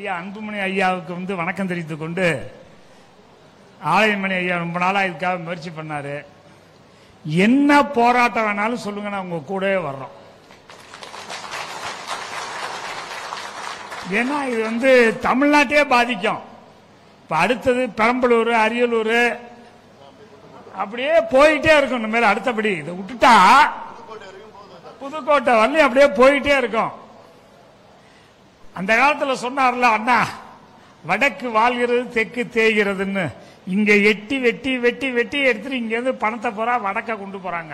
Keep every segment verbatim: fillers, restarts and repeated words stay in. ஐயா அன்புமணி ஐயாவுக்கு வந்து வணக்கம் தெரிவித்துக் கொண்டு ஆலயமணி ஐயா ரொம்ப நாளாக இதுக்காக முயற்சி பண்ணாரு. என்ன போராட்டம் வேணாலும் சொல்லுங்க, நான் உங்க கூட வர்றோம். ஏன்னா இது வந்து தமிழ்நாட்டையே பாதிக்கும். இப்ப அடுத்தது பெரம்பலூர், அரியலூர், அப்படியே போயிட்டே இருக்கும். இந்த மாதிரி அடுத்தபடி இதை விட்டுட்டா புதுக்கோட்டை வரலையும் அப்படியே போயிட்டே இருக்கும். அந்த காலத்தில் சொன்னார்ல அண்ணா, வடக்கு வாழ்கிறது தெற்கு தேய்கிறதுன்னு. இங்க எட்டி வெட்டி வெட்டி வெட்டி எடுத்துட்டு இங்க இருந்து பணத்தை போறா வடக்க கொண்டு போறாங்க.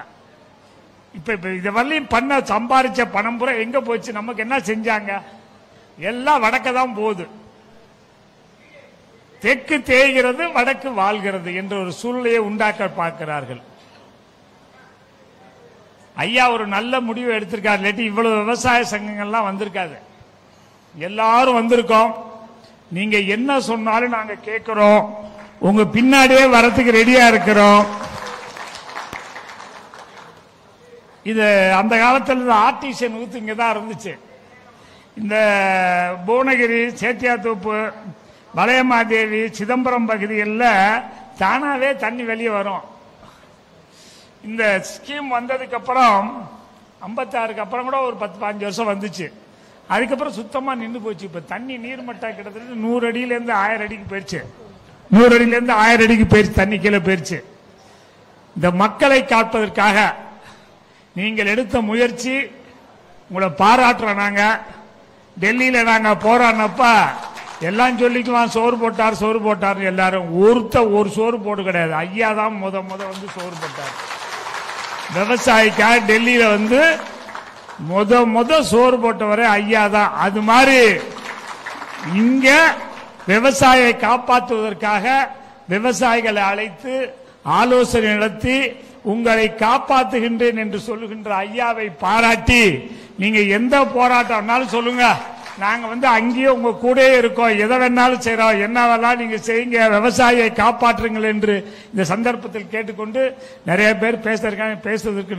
இப்ப இப்ப இதை வரலையும் பண்ண சம்பாரிச்ச பணம் பூரா எங்க போச்சு? நமக்கு என்ன செஞ்சாங்க? எல்லாம் வடக்க தான் போகுது. தெற்கு தேய்கிறது வடக்கு வாழ்கிறது என்ற ஒரு சூழ்நிலையை உண்டாக்க பார்க்கிறார்கள். ஐயா ஒரு நல்ல முடிவு எடுத்திருக்காரு. இல்லாட்டி இவ்வளவு விவசாய சங்கங்கள்லாம் வந்திருக்காது. எல்லாரும் வந்திருக்கோம். நீங்க என்ன சொன்னாலும் நாங்க கேட்கிறோம். உங்க பின்னாடியே வரத்துக்கு ரெடியா இருக்கிறோம். இது அந்த காலத்துல ஆர்டிசியன் ஊத்து இங்கதான் இருந்துச்சு. இந்த புவனகிரி, சேத்தியாத்தோப்பு, வளையமாதேவி, சிதம்பரம் பகுதியில் தானாவே தண்ணி வெளியே வரும். இந்த ஸ்கீம் வந்ததுக்கு அப்புறம் ஐம்பத்தாறுக்கு அப்புறம் கூட ஒரு பத்து பதினஞ்சு வருஷம் வந்துச்சு. அதுக்கப்புறம் சுத்தமா நின்று போச்சு. இப்ப தண்ணி நீர்மட்டம் கிட்டத்தட்ட நூறு அடியிலேருந்து ஆயிரம் அடிக்கு போயிடுச்சு. நூறு அடியிலேருந்து ஆயிரம் அடிக்கு போயிடுச்சு. தண்ணி கீழே போயிடுச்சு. இந்த மக்களை காப்பதற்காக நீங்கள் எடுத்த முயற்சி உங்களை பாராட்டுறோம். நாங்க டெல்லியில நாங்க போறோம்னப்ப எல்லாம் சொல்லிக்கலாம், சோறு போட்டார் சோறு போட்டார் எல்லாரும். ஒருத்த ஒரு சோறு போட்டு கிடையாது. ஐயா தான் முத முத வந்து சோறு போட்டார் விவசாயிக்காக. டெல்லியில வந்து முத முத சோறு போட்டவரே ஐயா தான். அது மாதிரி இங்க விவசாயியை காப்பாற்றுவதற்காக விவசாயிகளை அழைத்து ஆலோசனை நடத்தி உங்களை காப்பாற்றுகின்றேன் என்று சொல்லுகின்ற ஐயாவை பாராட்டி நீங்க எந்த போராட்டம்னாலும் சொல்லுங்க, நாங்க வந்து அங்கேயே உங்க கூட இருக்கோம், எதை வேணாலும் செய்யறோம், என்னவெல்லாம் நீங்க செய்யுங்க, விவசாயியை காப்பாற்றுங்கள் என்று இந்த சந்தர்ப்பத்தில் கேட்டுக்கொண்டு நிறைய பேர் பேசுறதுக்கான பேசுவதற்கு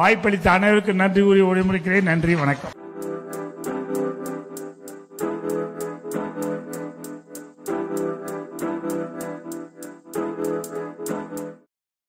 வாய்ப்பளித்த அனைவருக்கும் நன்றி கூறி ஒளிமுறைக்கிறேன். நன்றி, வணக்கம்.